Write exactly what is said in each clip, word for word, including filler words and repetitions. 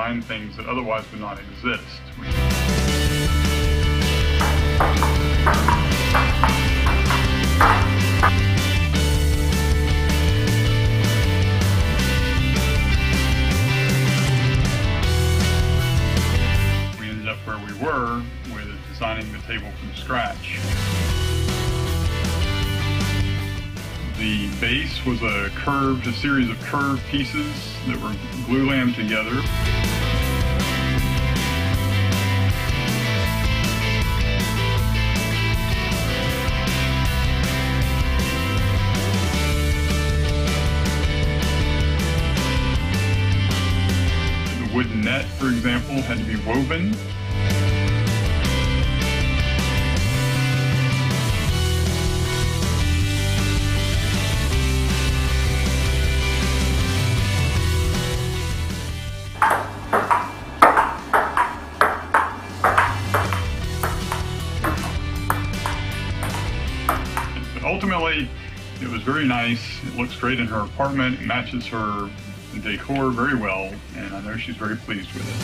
design things that otherwise would not exist. We ended up where we were with designing the table from scratch. The base was a curved, a series of curved pieces that were glue lammed together. The wooden net, for example, had to be woven. Ultimately, it was very nice. It looks great in her apartment. It matches her decor very well, and I know she's very pleased with it.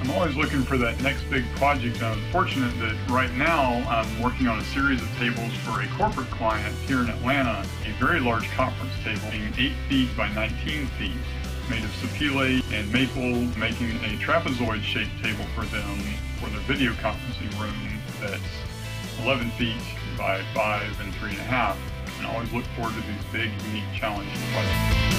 I'm always looking for that next big project. I'm fortunate that right now I'm working on a series of tables for a corporate client here in Atlanta. Very large conference table, being eight feet by nineteen feet, made of sapele and maple, making a trapezoid-shaped table for them for their video conferencing room that's eleven feet by five and three and a half. And I always look forward to these big, unique, challenging projects.